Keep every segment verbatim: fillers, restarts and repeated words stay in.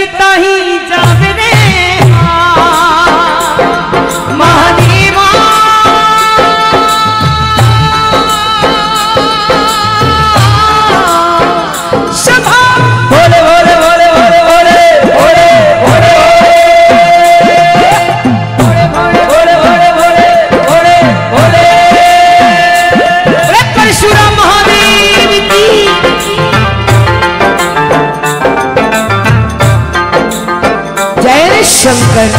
बजता ही जावे रे शंकर।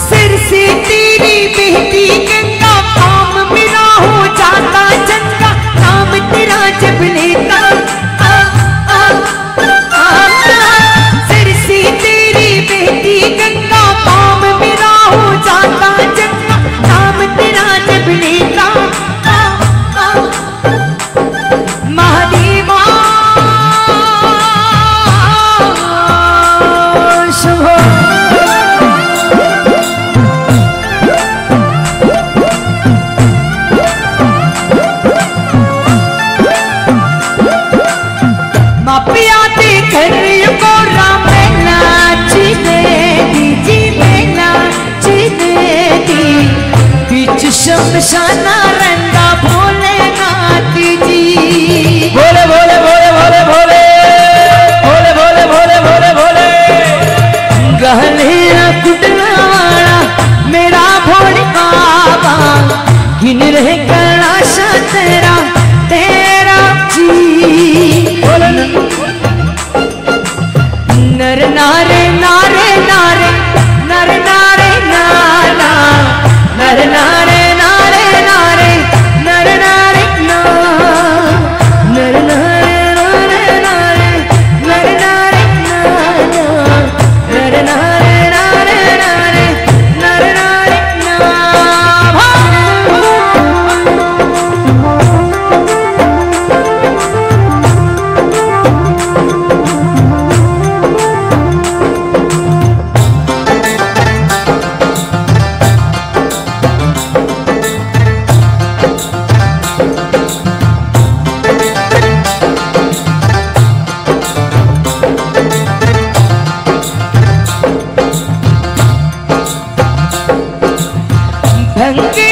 सिर से तेरी बेटी गंगा काम मेरा हो जाता चंगा नाम तेरा जब लेता आ, आ, आ, आ। सिर से तेरी बेटी गंगा काम मेरा हो जाता चंगा नाम तेरा जब लेता शमशाना रंगा भोलेनाथ जी बोले बोले बोले बोले बोले बोले बोले बोले बोले बोले गहनेरा कुटना वाला मेरा भोले बाबा गिन रहे कड़ा सा तेरा तेरा जी बोले नर नारे नारे नारे नर नारे नारा नर नारे Thank you।